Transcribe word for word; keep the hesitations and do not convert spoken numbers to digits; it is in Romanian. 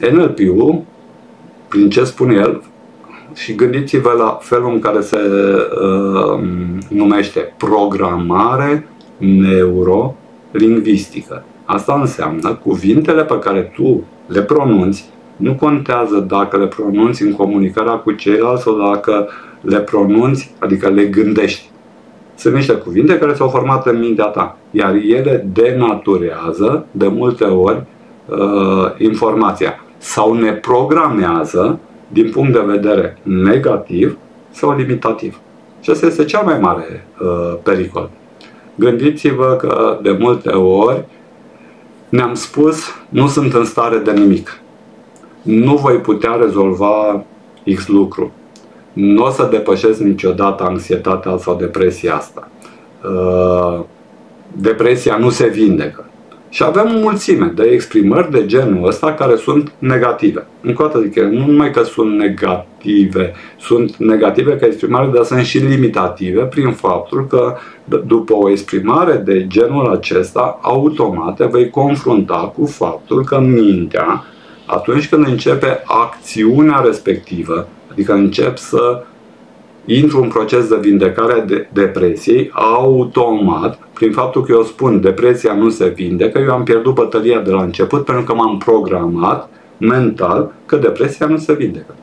N L P-ul, prin ce spune el, și gândiți-vă la felul în care se uh, numește programare neuro-lingvistică. Asta înseamnă cuvintele pe care tu le pronunți, nu contează dacă le pronunți în comunicarea cu ceilalți sau dacă le pronunți, adică le gândești. Sunt niște cuvinte care s-au format în mintea ta, iar ele denaturează de multe ori uh, informația sau ne programează din punct de vedere negativ sau limitativ. Și asta este cel mai mare uh, pericol. Gândiți-vă că de multe ori ne-am spus nu sunt în stare de nimic, nu voi putea rezolva X lucru, nu o să depășesc niciodată anxietatea sau depresia asta, uh, depresia nu se vindecă. Și avem o mulțime de exprimări de genul ăsta care sunt negative. Încă o dată zic, nu numai că sunt negative, sunt negative ca exprimare, dar sunt și limitative prin faptul că după o exprimare de genul acesta, automat te vei confrunta cu faptul că mintea, atunci când începe acțiunea respectivă, adică încep să intru în proces de vindecare de depresiei, automat, prin faptul că eu spun depresia nu se vindecă, eu am pierdut bătălia de la început pentru că m-am programat mental că depresia nu se vindecă.